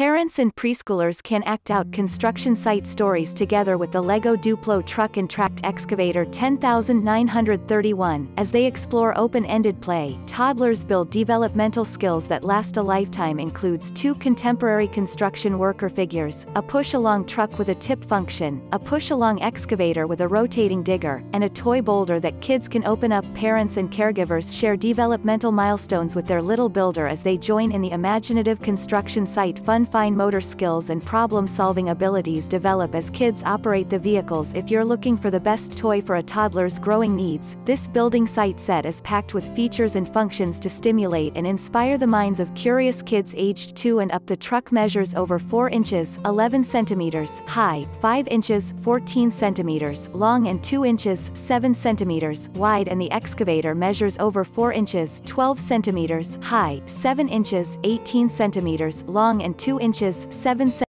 Parents and preschoolers can act out construction site stories together with the LEGO Duplo Truck and Tracked Excavator 10931, as they explore open-ended play. Toddlers build developmental skills that last a lifetime includes two contemporary construction worker figures, a push-along truck with a tip function, a push-along excavator with a rotating digger, and a toy boulder that kids can open up. Parents and caregivers share developmental milestones with their little builder as they join in the imaginative construction site fun. Fine motor skills and problem-solving abilities develop as kids operate the vehicles. If you're looking for the best toy for a toddler's growing needs, this building site set is packed with features and functions to stimulate and inspire the minds of curious kids aged 2 and up. The truck measures over 4 inches (11 centimeters) high, 5 inches (14 centimeters) long and 2 inches (7 centimeters) wide, and the excavator measures over 4 inches (12 centimeters) high, 7 inches (18 centimeters) long and 2 inches, 7 centimeters.